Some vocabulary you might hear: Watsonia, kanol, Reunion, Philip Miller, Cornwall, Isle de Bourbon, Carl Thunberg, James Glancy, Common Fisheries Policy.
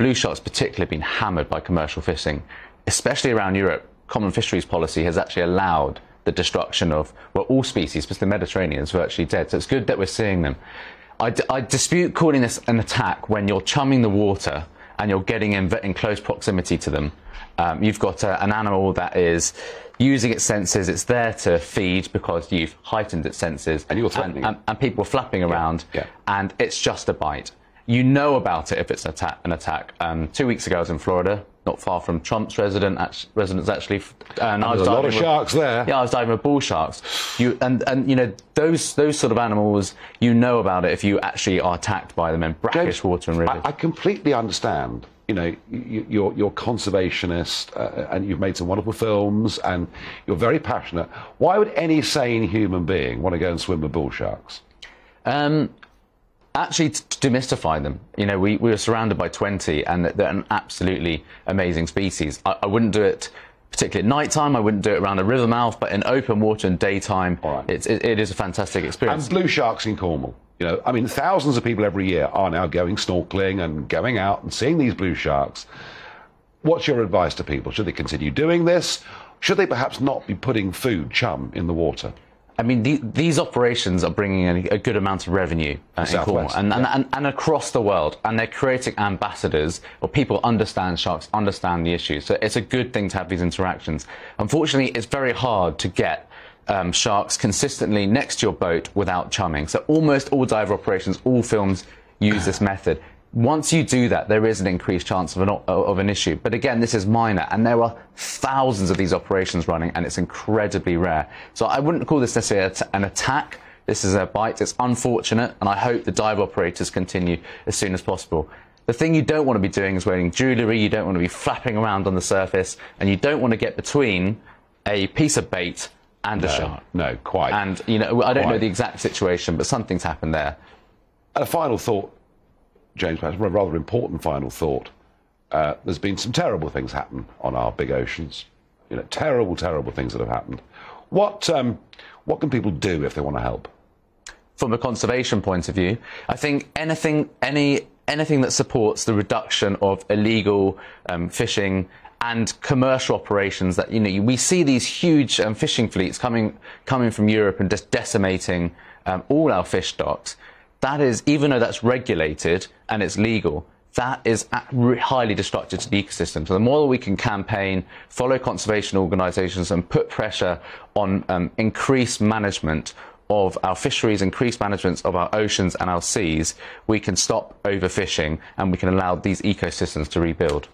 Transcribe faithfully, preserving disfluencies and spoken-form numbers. Blue shot's particularly been hammered by commercial fishing, especially around Europe. Common Fisheries Policy has actually allowed the destruction of, well, all species, because the Mediterranean is virtually dead. So it's good that we're seeing them. I, d I dispute calling this an attack when you're chumming the water and you're getting in, in close proximity to them. Um, you've got a, an animal that is using its senses. It's there to feed because you've heightened its senses. And you're and, and, and people are flapping around, yeah. Yeah. And it's just a bite. You know about it if it's an attack. An attack. Um, two weeks ago I was in Florida, not far from Trump's residence, residence actually. And I was a lot of sharks with, there. Yeah, I was diving with bull sharks. You, and, and, you know, those, those sort of animals, you know about it if you actually are attacked by them in brackish James, water and rivers. I, I completely understand, you know, you, you're, you're conservationist uh, and you've made some wonderful films and you're very passionate. Why would any sane human being want to go and swim with bull sharks? Um... Actually, to demystify them. You know, we, we were surrounded by twenty, and they're an absolutely amazing species. I, I wouldn't do it particularly at night time. I wouldn't do it around a river mouth, but in open water and daytime, right. it's, it, it is a fantastic experience. And blue sharks in Cornwall. You know, I mean, thousands of people every year are now going snorkeling and going out and seeing these blue sharks. What's your advice to people? Should they continue doing this? Should they perhaps not be putting food, chum, in the water? I mean, the, these operations are bringing in a good amount of revenue uh, in Cornwall and, and, yeah. and, and across the world, and they're creating ambassadors, or people understand sharks, understand the issues. So it's a good thing to have these interactions. Unfortunately, it's very hard to get um, sharks consistently next to your boat without chumming. So almost all diver operations, all films use this method. Once you do that, there is an increased chance of an, of an issue. But again, this is minor, and there are thousands of these operations running, and it's incredibly rare. So I wouldn't call this necessarily an attack. This is a bite. It's unfortunate, and I hope the dive operators continue as soon as possible. The thing you don't want to be doing is wearing jewellery. You don't want to be flapping around on the surface, and you don't want to get between a piece of bait and no, a shark. No, quite. And, you know, I don't quite. know the exact situation, but something's happened there. And a final thought, James, perhaps a rather important final thought. Uh, there's been some terrible things happen on our big oceans. You know, terrible, terrible things that have happened. What, um, what can people do if they want to help? From a conservation point of view, I think anything, any, anything that supports the reduction of illegal um, fishing and commercial operations that, you know, we see these huge um, fishing fleets coming, coming from Europe and just decimating um, all our fish stocks. That is, even though that's regulated and it's legal, that is highly destructive to the ecosystem. So the more that we can campaign, follow conservation organisations and put pressure on um, increased management of our fisheries, increased management of our oceans and our seas, we can stop overfishing and we can allow these ecosystems to rebuild.